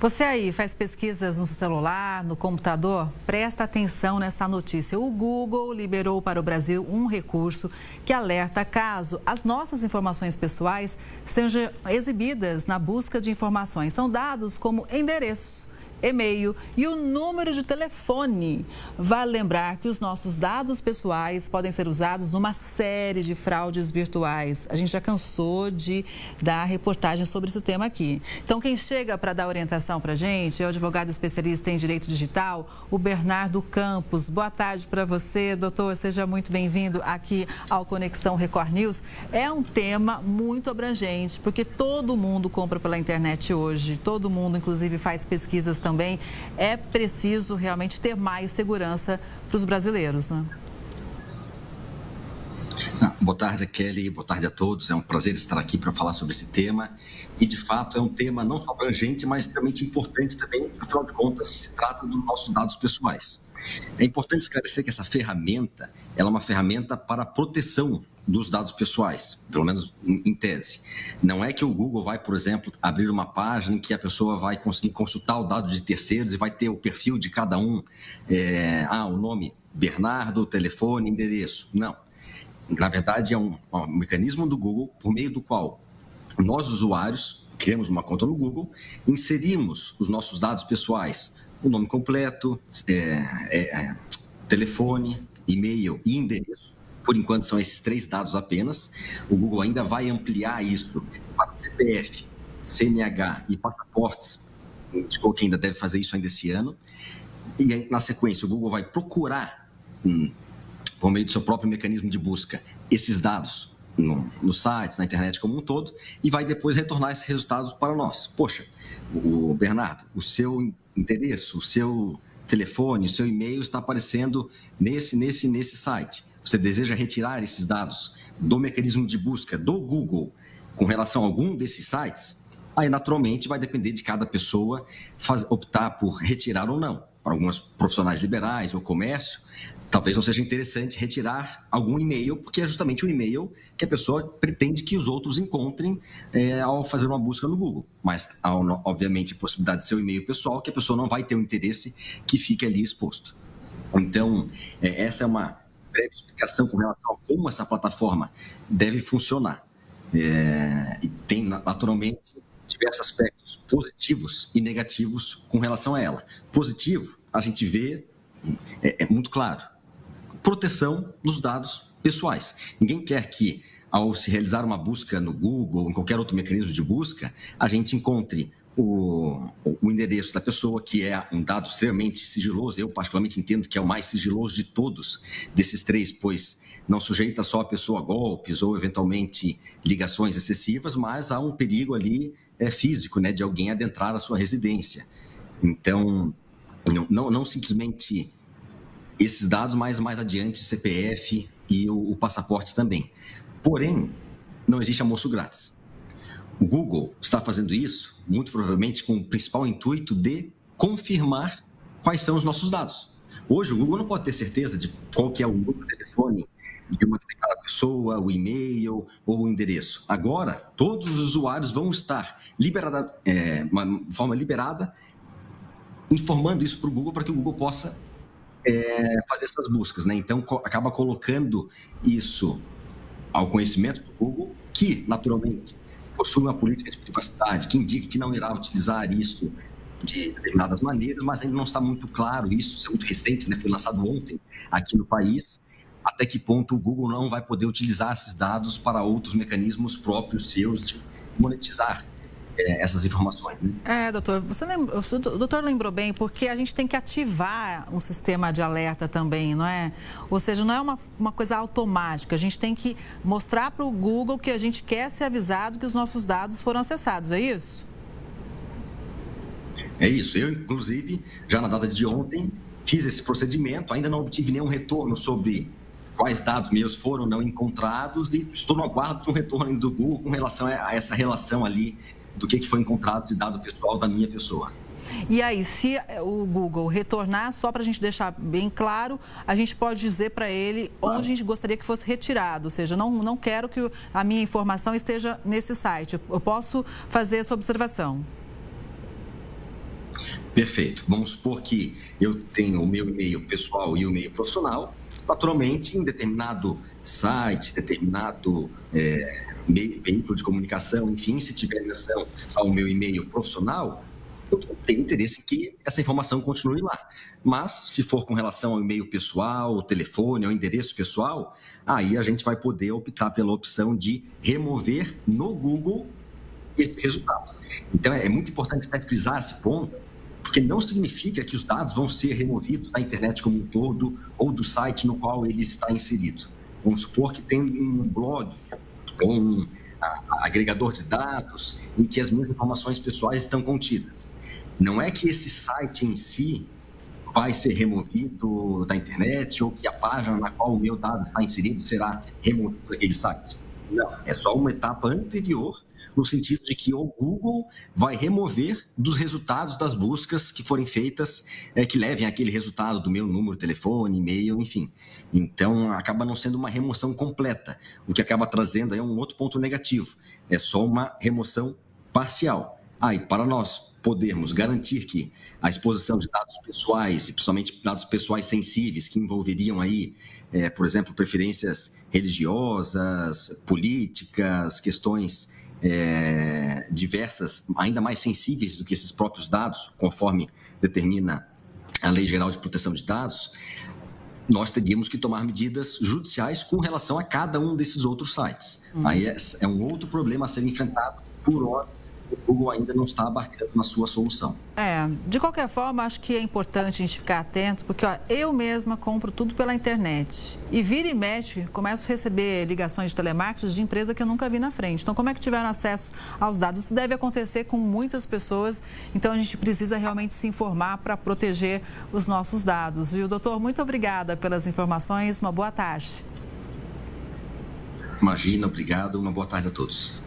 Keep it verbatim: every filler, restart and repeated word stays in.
Você aí faz pesquisas no seu celular, no computador? Presta atenção nessa notícia. O Google liberou para o Brasil um recurso que alerta caso as nossas informações pessoais sejam exibidas na busca de informações. São dados como endereços, e-mail e o número de telefone. Vale lembrar que os nossos dados pessoais podem ser usados numa série de fraudes virtuais. A gente já cansou de dar reportagem sobre esse tema aqui. Então, quem chega para dar orientação para a gente é o advogado especialista em direito digital, o Bernardo Campos. Boa tarde para você, doutor. Seja muito bem-vindo aqui ao Conexão Record News. É um tema muito abrangente, porque todo mundo compra pela internet hoje, todo mundo, inclusive, faz pesquisas também. Também é preciso realmente ter mais segurança para os brasileiros, né? Boa tarde, Kelly. Boa tarde a todos. É um prazer estar aqui para falar sobre esse tema. E, de fato, é um tema não só abrangente, mas extremamente importante também. Afinal de contas, se trata dos nossos dados pessoais. É importante esclarecer que essa ferramenta, ela é uma ferramenta para proteção dos dados pessoais, pelo menos em tese. Não é que o Google vai, por exemplo, abrir uma página em que a pessoa vai conseguir consultar o dado de terceiros e vai ter o perfil de cada um, é, ah, o nome, Bernardo, telefone, endereço. Não. Na verdade, é um, um mecanismo do Google por meio do qual nós, usuários, criamos uma conta no Google, inserimos os nossos dados pessoais, o nome completo, é, é, telefone, e-mail e endereço. Por enquanto, são esses três dados apenas. O Google ainda vai ampliar isso para C P F, C N H e passaportes. Indicou que ainda deve fazer isso ainda esse ano. E aí, na sequência, o Google vai procurar, hum, por meio do seu próprio mecanismo de busca, esses dados no, nos sites, na internet como um todo, e vai depois retornar esses resultados para nós. Poxa, o, o Bernardo, o seu endereço, o seu telefone, o seu e-mail está aparecendo nesse, nesse, nesse site. Você deseja retirar esses dados do mecanismo de busca do Google com relação a algum desses sites? Aí, naturalmente, vai depender de cada pessoa faz, optar por retirar ou não. Para alguns profissionais liberais ou comércio, talvez não seja interessante retirar algum e-mail, porque é justamente o e-mail que a pessoa pretende que os outros encontrem é, ao fazer uma busca no Google. Mas há, obviamente, a possibilidade de ser o e-mail pessoal, que a pessoa não vai ter o interesse que fique ali exposto. Então, é, essa é uma breve explicação com relação a como essa plataforma deve funcionar. É, e tem, naturalmente, diversos aspectos positivos e negativos com relação a ela. Positivo, a gente vê, é, é muito claro, proteção dos dados pessoais. Ninguém quer que, ao se realizar uma busca no Google ou em qualquer outro mecanismo de busca, a gente encontre O, o endereço da pessoa, que é um dado extremamente sigiloso. Eu particularmente entendo que é o mais sigiloso de todos desses três, pois não sujeita só a pessoa a golpes ou eventualmente ligações excessivas, mas há um perigo ali é, físico, né, de alguém adentrar a sua residência. Então, não, não, não simplesmente esses dados, mas mais adiante C P F e o, o passaporte também. Porém, não existe almoço grátis. O Google está fazendo isso, muito provavelmente, com o principal intuito de confirmar quais são os nossos dados. Hoje, o Google não pode ter certeza de qual que é o número de telefone de uma determinada pessoa, o e-mail ou o endereço. Agora, todos os usuários vão estar, liberada, é, uma forma liberada, informando isso para o Google, para que o Google possa é, fazer essas buscas, né? Então, co- acaba colocando isso ao conhecimento do Google, que, naturalmente, possui uma política de privacidade que indica que não irá utilizar isso de determinadas maneiras, mas ainda não está muito claro isso, isso é muito recente, né? Foi lançado ontem aqui no país, até que ponto o Google não vai poder utilizar esses dados para outros mecanismos próprios seus de monetizar essas informações, né? É, doutor, você lembra, o doutor lembrou bem, porque a gente tem que ativar um sistema de alerta também, não é? Ou seja, não é uma, uma coisa automática, a gente tem que mostrar para o Google que a gente quer ser avisado que os nossos dados foram acessados, é isso? É isso, eu inclusive, já na data de ontem, fiz esse procedimento, ainda não obtive nenhum retorno sobre quais dados meus foram não encontrados e estou no aguardo de um retorno do Google com relação a essa relação ali do que foi encontrado de dado pessoal da minha pessoa. E aí, se o Google retornar, só para a gente deixar bem claro, a gente pode dizer para ele onde a gente gostaria que fosse retirado, ou seja, não, não quero que a minha informação esteja nesse site, eu posso fazer essa observação. Perfeito. Vamos supor que eu tenho o meu e-mail pessoal e o e-mail profissional. Naturalmente, em determinado site, determinado é, veículo de comunicação, enfim, se tiver relação ao meu e-mail profissional, eu tenho interesse em que essa informação continue lá. Mas, se for com relação ao e-mail pessoal, ao telefone, ao endereço pessoal, aí a gente vai poder optar pela opção de remover no Google esse resultado. Então, é muito importante frisar esse ponto, porque não significa que os dados vão ser removidos da internet como um todo ou do site no qual ele está inserido. Vamos supor que tem um blog ou um agregador de dados em que as minhas informações pessoais estão contidas. Não é que esse site em si vai ser removido da internet ou que a página na qual o meu dado está inserido será removido daquele site. Não, é só uma etapa anterior no sentido de que o Google vai remover dos resultados das buscas que forem feitas, é, que levem aquele resultado do meu número, telefone, e-mail, enfim. Então, acaba não sendo uma remoção completa, o que acaba trazendo aí um outro ponto negativo. É só uma remoção parcial. Aí, ah, para nós podermos garantir que a exposição de dados pessoais, e principalmente dados pessoais sensíveis, que envolveriam aí, é, por exemplo, preferências religiosas, políticas, questões É, diversas, ainda mais sensíveis do que esses próprios dados, conforme determina a Lei Geral de Proteção de Dados, nós teríamos que tomar medidas judiciais com relação a cada um desses outros sites. Uhum. Aí é, é um outro problema a ser enfrentado por hora. O Google ainda não está abarcando na sua solução. É, de qualquer forma, acho que é importante a gente ficar atento, porque ó, eu mesma compro tudo pela internet. E vira e mexe, começo a receber ligações de telemarketing de empresa que eu nunca vi na frente. Então, como é que tiveram acesso aos dados? Isso deve acontecer com muitas pessoas, então a gente precisa realmente se informar para proteger os nossos dados. Viu, doutor? Muito obrigada pelas informações, uma boa tarde. Imagina, obrigado, uma boa tarde a todos.